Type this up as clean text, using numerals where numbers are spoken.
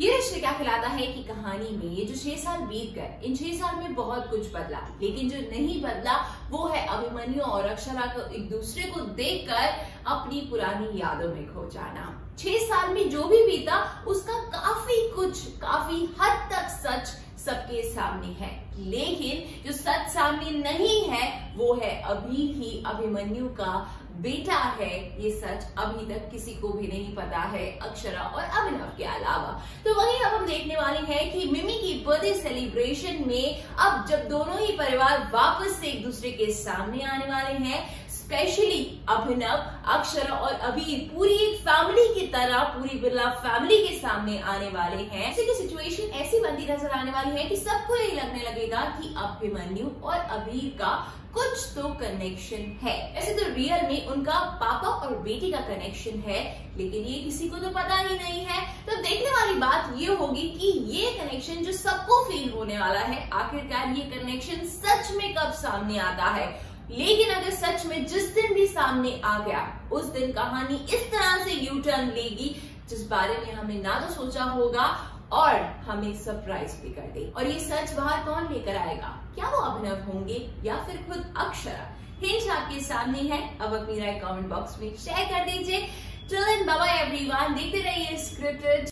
ये रिश्ते क्या कहलाता है कि कहानी में ये जो 6 साल बीत गए, इन 6 साल में बहुत कुछ बदला, लेकिन जो नहीं बदला वो है अभिमन्यु और अक्षरा को एक दूसरे को देखकर अपनी पुरानी यादों में खो जाना। 6 साल में जो भी बीता उसका काफी हद तक सच सबके सामने है, लेकिन जो सच सामने नहीं है वो है अभी ही अभिमन्यु का बेटा है। ये सच अभी तक किसी को भी नहीं पता है अक्षरा और अभिनव के अलावा। तो वही अब हम देखने वाले हैं कि मिमी की बर्थडे सेलिब्रेशन में अब जब दोनों ही परिवार वापस से एक दूसरे के सामने आने वाले हैं, स्पेशली अभिनव, अक्षरा और अभीर पूरी एक फैमिली की तरह पूरी बिरला फैमिली के सामने आने वाले हैं। ऐसी की सिचुएशन ऐसी बनती नजर आने वाली है कि सबको ये लगने लगेगा कि अभिमन्यु और अभीर का कुछ तो कनेक्शन है। ऐसे तो रियल में उनका पापा और बेटी का कनेक्शन है, लेकिन ये किसी को तो पता ही नहीं है। तो देखने वाली बात ये होगी कि ये कनेक्शन जो सबको फील होने वाला है, आखिरकार ये कनेक्शन सच में कब सामने आता है। लेकिन अगर सच में जिस दिन भी सामने आ गया, उस दिन कहानी इस तरह से यू टर्न लेगी जिस बारे में हमने ना तो सोचा होगा और हमें सरप्राइज भी कर दे। और ये सच बाहर कौन लेकर आएगा? क्या वो अभिनव होंगे या फिर खुद अक्षरा? हिंट आपके सामने है, अब अपनी राय कमेंट बॉक्स में शेयर कर दीजिए। चलो बाय एवरीवन, देखते रहिए स्क्रिप्टेड।